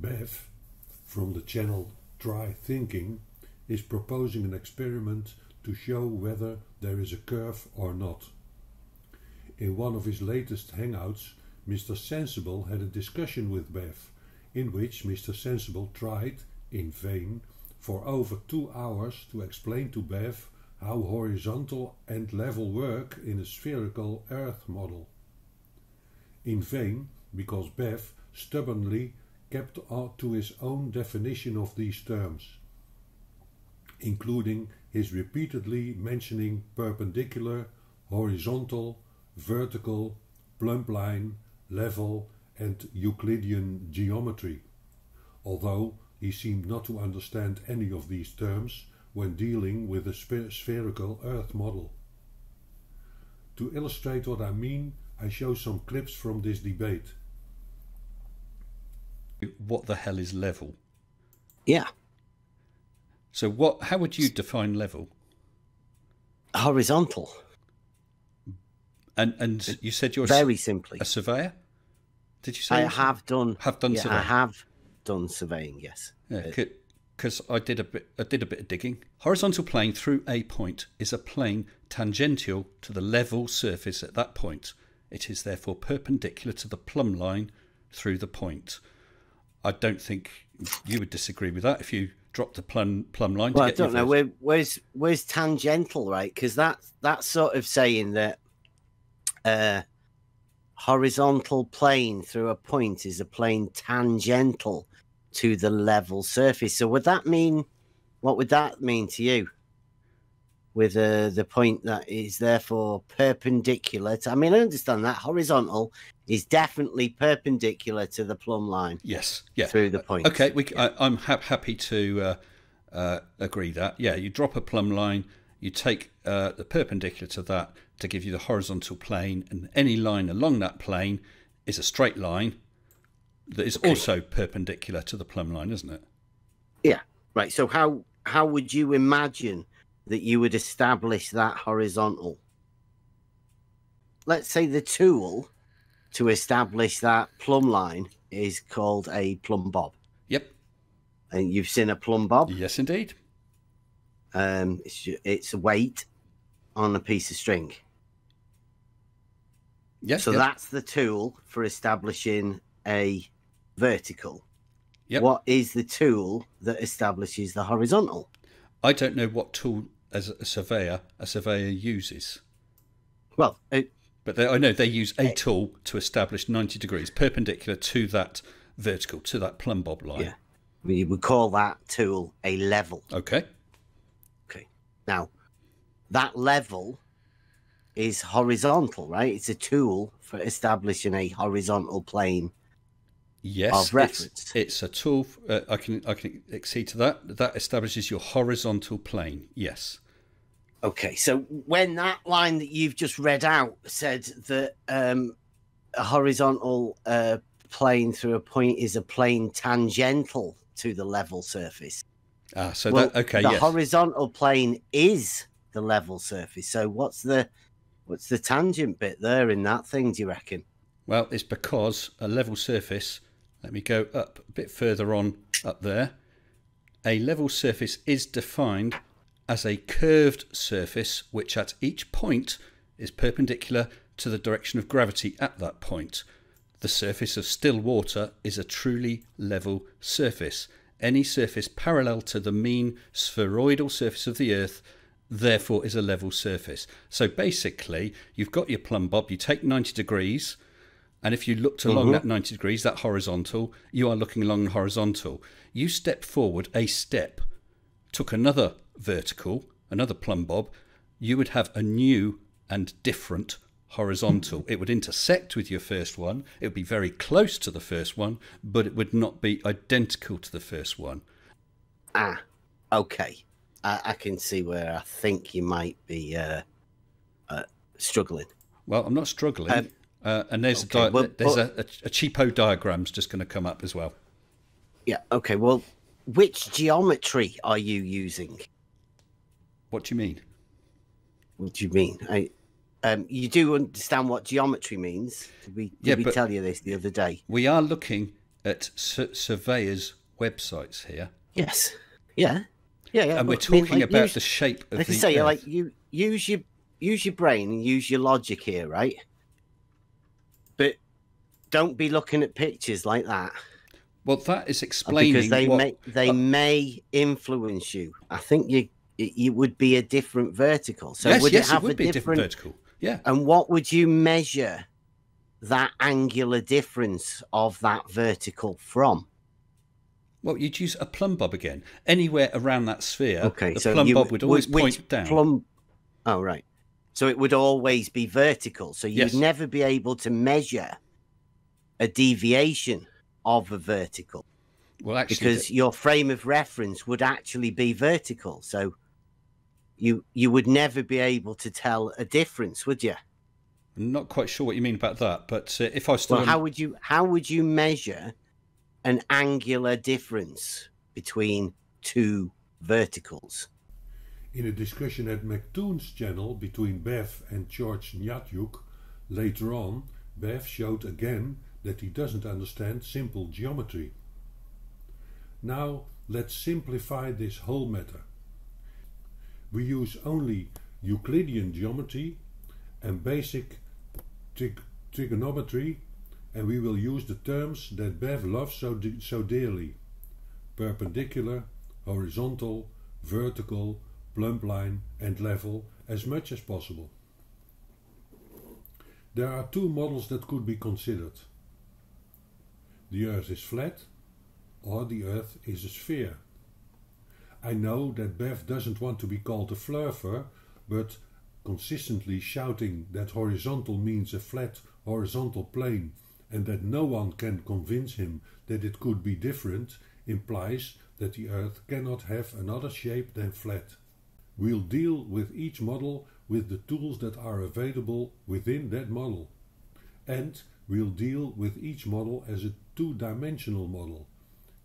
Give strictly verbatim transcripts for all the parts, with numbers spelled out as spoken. Bev, from the channel Try Thinking, is proposing an experiment to show whether there is a curve or not. In one of his latest hangouts, Mister Sensible had a discussion with Bev, in which Mister Sensible tried, in vain, for over two hours to explain to Bev how horizontal and level work in a spherical Earth model. In vain, because Bev stubbornly kept to his own definition of these terms, including his repeatedly mentioning perpendicular, horizontal, vertical, plumb line, level and Euclidean geometry, although he seemed not to understand any of these terms when dealing with a sp spherical Earth model. To illustrate what I mean, I show some clips from this debate. What the hell is level? Yeah. So what? How would you define level? Horizontal. And and you said you're very simply a surveyor. Did you say I have done have done yeah, surveying? I have done surveying. Yes. Yeah, because I did a bit. I did a bit of digging. Horizontal plane through a point is a plane tangential to the level surface at that point. It is therefore perpendicular to the plumb line through the point. I don't think you would disagree with that if you dropped the plumb plumb line. Well, to get I don't know. Where, where's where's tangential, right? Because that that's sort of saying that uh, horizontal plane through a point is a plane tangential to the level surface. So would that mean? What would that mean to you? With uh, the point that is therefore perpendicular to, I mean, I understand that horizontal is definitely perpendicular to the plumb line. Yes, yeah. Through the point. Okay, we, yeah. I, I'm ha happy to uh, uh, agree that. Yeah, you drop a plumb line, you take uh, the perpendicular to that to give you the horizontal plane, and any line along that plane is a straight line that is okay. also perpendicular to the plumb line, isn't it? Yeah, right. So how how would you imagine that you would establish that horizontal? Let's say the tool to establish that plumb line is called a plumb bob. Yep. And you've seen a plumb bob? Yes, indeed. Um, it's, it's a weight on a piece of string. Yes. So yep. that's the tool for establishing a vertical. Yep. What is the tool that establishes the horizontal? I don't know what tool as a surveyor a surveyor uses. Well, it, but they, I know they use a tool to establish ninety degrees perpendicular to that vertical, to that plumb bob line. Yeah, we would call that tool a level. Okay. Okay. Now, that level is horizontal, right? It's a tool for establishing a horizontal plane. Yes, of reference. It's, it's a tool. Uh, I can I can accede to that. That establishes your horizontal plane. Yes. Okay. So when that line that you've just read out said that um, a horizontal uh, plane through a point is a plane tangential to the level surface. Ah, so well, that okay. The yes. horizontal plane is the level surface. So what's the what's the tangent bit there in that thing? Do you reckon? Well, it's because a level surface. Let me go up a bit further on up there. A level surface is defined as a curved surface which at each point is perpendicular to the direction of gravity at that point. The surface of still water is a truly level surface. Any surface parallel to the mean spheroidal surface of the Earth therefore is a level surface. So basically you've got your plumb bob, you take ninety degrees, and if you looked along mm-hmm. that ninety degrees, that horizontal, you are looking along the horizontal. You step forward a step, took another vertical, another plumb bob, you would have a new and different horizontal. It would intersect with your first one. It would be very close to the first one, but it would not be identical to the first one. Ah, okay. I, I can see where I think you might be uh, uh, struggling. Well, I'm not struggling. Um, Uh, and there's, okay, a, well, there's well, a, a cheapo diagram's just going to come up as well. Yeah, okay. Well, which geometry are you using? What do you mean? What do you mean? I, um, you do understand what geometry means. Did we, did yeah, we tell you this the other day? We are looking at su- surveyors' websites here. Yes. Yeah. Yeah, yeah. And we're talking I mean, like, about use, the shape of like the. Like I say, Earth. like you use your use your brain and use your logic here, right? But don't be looking at pictures like that. Well, that is explaining because they what, may they uh, may influence you. I think you it would be a different vertical. So yes, would yes, it have it would a, be different, a different vertical? Yeah. And what would you measure that angular difference of that vertical from? Well, you'd use a plumb bob again. Anywhere around that sphere, okay, the so plumb you, bob would always which, point which down. Plumb, oh, right. So it would always be vertical. So you'd yes. never be able to measure a deviation of a vertical. Well, actually, because the, your frame of reference would actually be vertical. So you you would never be able to tell a difference, would you? I'm not quite sure what you mean about that, but uh, if I was still... Well, on... how would you how would you measure an angular difference between two verticals? In a discussion at McToon's channel between Bev and George Nyatjuk, later on, Bev showed again that he doesn't understand simple geometry. Now, let's simplify this whole matter. We use only Euclidean geometry and basic trig trigonometry, and we will use the terms that Bev loves so, de so dearly. Perpendicular, horizontal, vertical, plumb line and level as much as possible. There are two models that could be considered. The Earth is flat, or the Earth is a sphere. I know that Bev doesn't want to be called a flurfer, but consistently shouting that horizontal means a flat horizontal plane and that no one can convince him that it could be different implies that the Earth cannot have another shape than flat. We'll deal with each model with the tools that are available within that model. And we'll deal with each model as a two-dimensional model.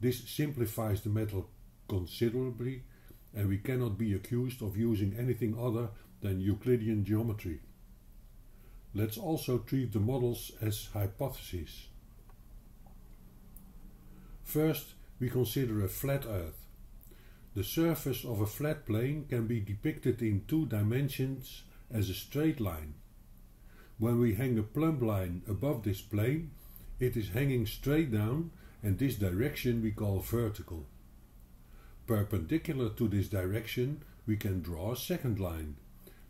This simplifies the matter considerably, and we cannot be accused of using anything other than Euclidean geometry. Let's also treat the models as hypotheses. First, we consider a flat Earth. The surface of a flat plane can be depicted in two dimensions as a straight line. When we hang a plumb line above this plane, it is hanging straight down, and this direction we call vertical. Perpendicular to this direction, we can draw a second line.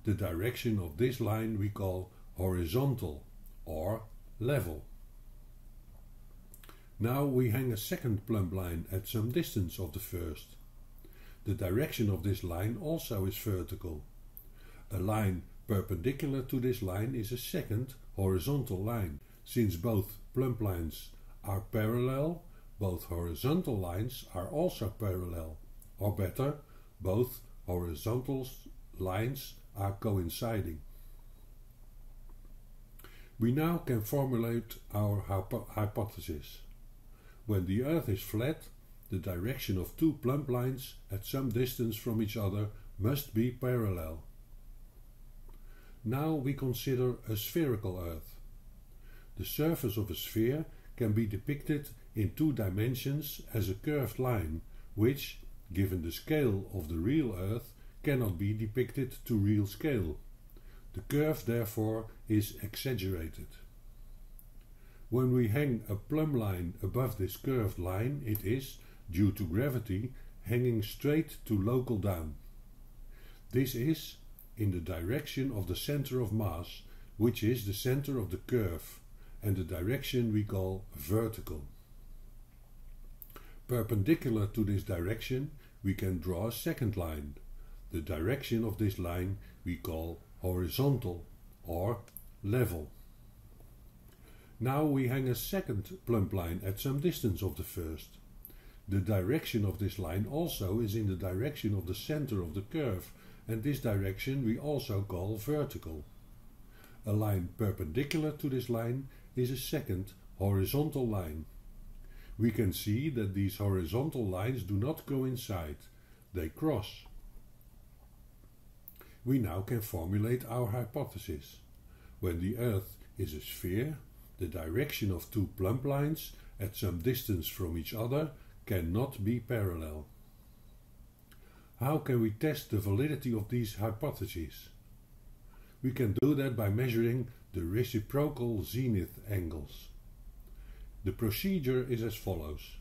The direction of this line we call horizontal or level. Now we hang a second plumb line at some distance of the first. The direction of this line also is vertical. A line perpendicular to this line is a second horizontal line. Since both plumb lines are parallel, both horizontal lines are also parallel. Or better, both horizontal lines are coinciding. We now can formulate our hypo hypothesis. When the Earth is flat, the direction of two plumb lines at some distance from each other must be parallel. Now we consider a spherical Earth. The surface of a sphere can be depicted in two dimensions as a curved line, which, given the scale of the real Earth, cannot be depicted to real scale. The curve, therefore, is exaggerated. When we hang a plumb line above this curved line, it is, due to gravity, hanging straight to local down. This is in the direction of the center of mass, which is the center of the curve, and the direction we call vertical. Perpendicular to this direction, we can draw a second line. The direction of this line we call horizontal or level. Now we hang a second plumb line at some distance of the first. The direction of this line also is in the direction of the center of the curve, and this direction we also call vertical. A line perpendicular to this line is a second horizontal line. We can see that these horizontal lines do not coincide, they cross. We now can formulate our hypothesis. When the Earth is a sphere, the direction of two plumb lines at some distance from each other cannot be parallel. How can we test the validity of these hypotheses? We can do that by measuring the reciprocal zenith angles. The procedure is as follows.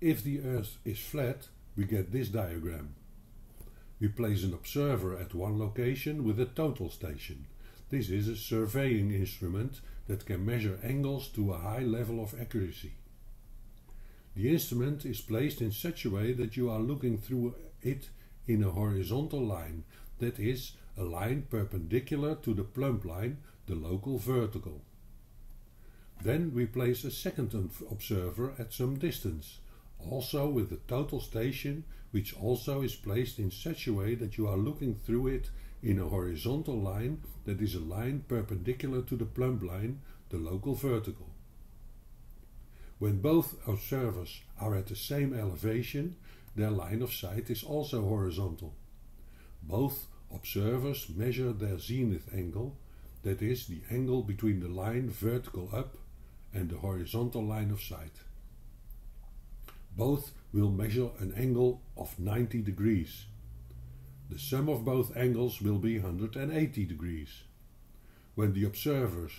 If the Earth is flat, we get this diagram. We place an observer at one location with a total station. This is a surveying instrument that can measure angles to a high level of accuracy. The instrument is placed in such a way that you are looking through it in a horizontal line, that is, a line perpendicular to the plumb line, the local vertical. Then we place a second observer at some distance, also with a total station, which also is placed in such a way that you are looking through it in a horizontal line, that is a line perpendicular to the plumb line, the local vertical. When both observers are at the same elevation, their line of sight is also horizontal. Both observers measure their zenith angle, that is, the angle between the line vertical up and the horizontal line of sight. Both will measure an angle of ninety degrees. The sum of both angles will be one hundred eighty degrees. When the observers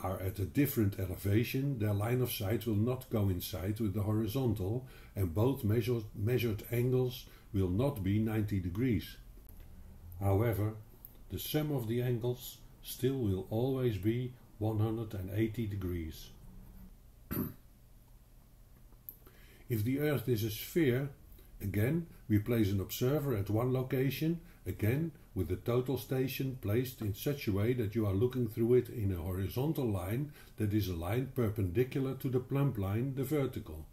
are at a different elevation, their line of sight will not coincide with the horizontal, and both measured, measured angles will not be ninety degrees. However, the sum of the angles still will always be one hundred eighty degrees. If the Earth is a sphere, again we place an observer at one location, again with the total station placed in such a way that you are looking through it in a horizontal line, that is a line perpendicular to the plumb line, the vertical.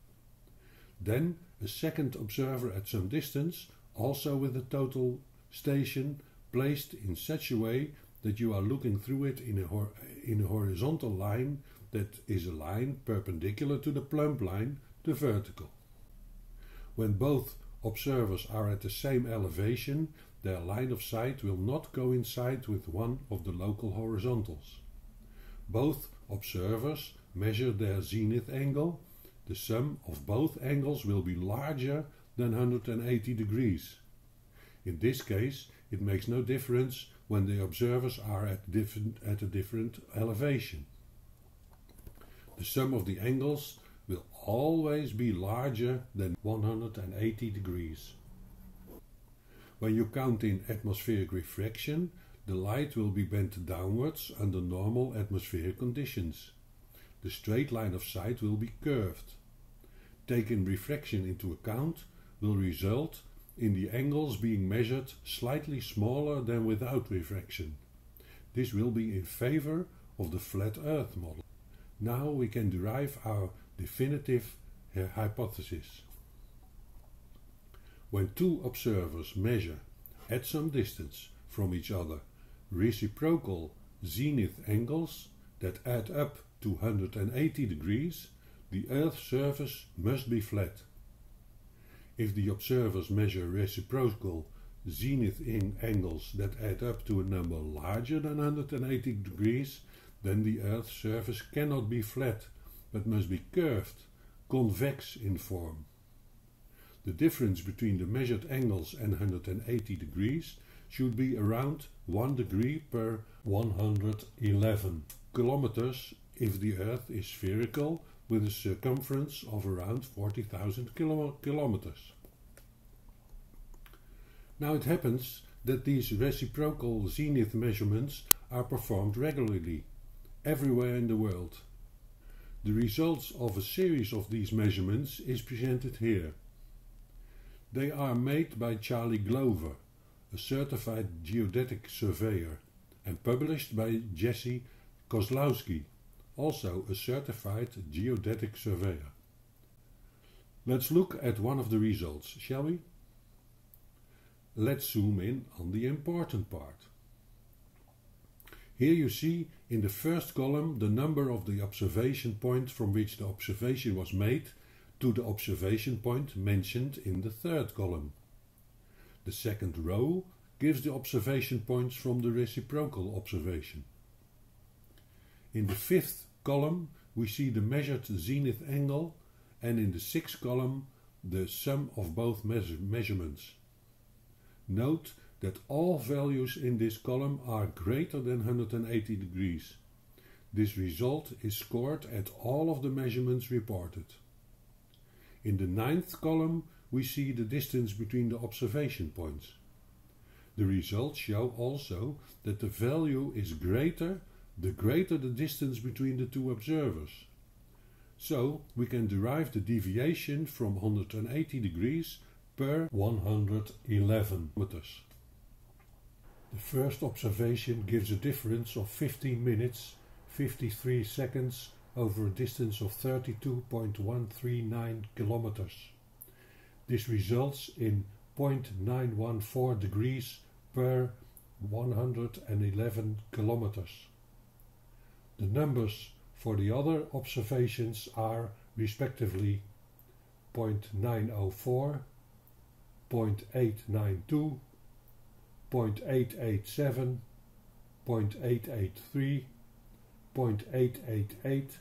Then a second observer at some distance, also with the total station placed in such a way that you are looking through it in a, hor in a horizontal line, that is a line perpendicular to the plumb line, the vertical. When both observers are at the same elevation, their line of sight will not coincide with one of the local horizontals. Both observers measure their zenith angle. The sum of both angles will be larger than one hundred eighty degrees. In this case, it makes no difference when the observers are at, different, at a different elevation. The sum of the angles will always be larger than one hundred eighty degrees. When you count in atmospheric refraction, the light will be bent downwards under normal atmospheric conditions. The straight line of sight will be curved. Taking refraction into account will result in the angles being measured slightly smaller than without refraction. This will be in favor of the flat Earth model. Now we can derive our definitive hypothesis. When two observers measure at some distance from each other reciprocal zenith angles that add up to one hundred eighty degrees, the Earth's surface must be flat. If the observers measure reciprocal zenith angles that add up to a number larger than one hundred eighty degrees, then the Earth's surface cannot be flat, but must be curved, convex in form. The difference between the measured angles and one hundred eighty degrees should be around one degree per one hundred eleven kilometers if the Earth is spherical, with a circumference of around forty thousand kilometers. Now it happens that these reciprocal zenith measurements are performed regularly, everywhere in the world. The results of a series of these measurements is presented here. They are made by Charlie Glover, a certified geodetic surveyor, and published by Jesse Kozlowski, also a certified geodetic surveyor. Let's look at one of the results, shall we? Let's zoom in on the important part. Here you see in the first column the number of the observation point from which the observation was made to the observation point mentioned in the third column. The second row gives the observation points from the reciprocal observation. In the fifth column, we see the measured zenith angle, and in the sixth column, the sum of both measurements. Note that all values in this column are greater than one hundred eighty degrees. This result is scored at all of the measurements reported. In the ninth column, we see the distance between the observation points. The results show also that the value is greater the greater the distance between the two observers. So we can derive the deviation from one hundred eighty degrees per one hundred eleven meters. The first observation gives a difference of fifteen minutes fifty-three seconds over a distance of thirty-two point one three nine kilometers. This results in zero point nine one four degrees per one hundred eleven kilometers. The numbers for the other observations are respectively zero point nine zero four, zero point eight nine two, zero point eight eight seven, zero point eight eight three, zero point eight eight eight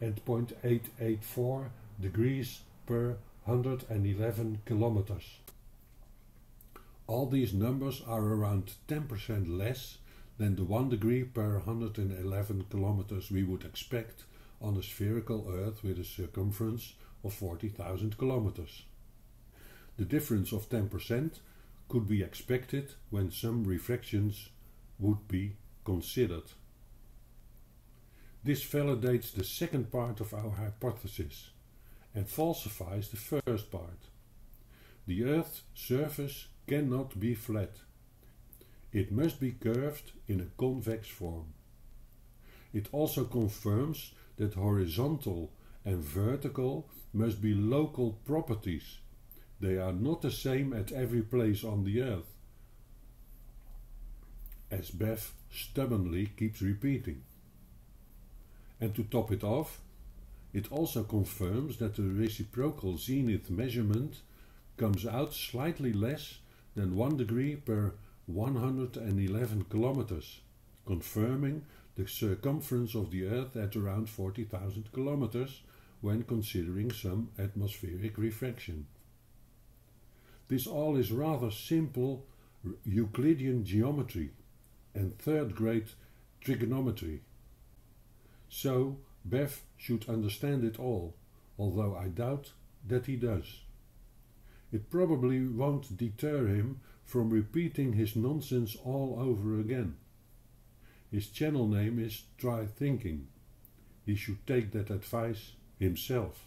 and zero point eight eight four degrees per one hundred eleven kilometers. All these numbers are around ten percent less than the one degree per one hundred eleven kilometers we would expect on a spherical Earth with a circumference of forty thousand kilometers. The difference of ten percent could be expected when some refractions would be considered. This validates the second part of our hypothesis and falsifies the first part. The Earth's surface cannot be flat. It must be curved in a convex form. It also confirms that horizontal and vertical must be local properties. They are not the same at every place on the Earth, as Bev stubbornly keeps repeating. And to top it off, it also confirms that the reciprocal zenith measurement comes out slightly less than one degree per one hundred eleven kilometers, confirming the circumference of the Earth at around forty thousand kilometers when considering some atmospheric refraction. This all is rather simple Euclidean geometry and third-grade trigonometry. So Bev should understand it all, although I doubt that he does. It probably won't deter him from repeating his nonsense all over again. His channel name is Try Thinking. He should take that advice himself.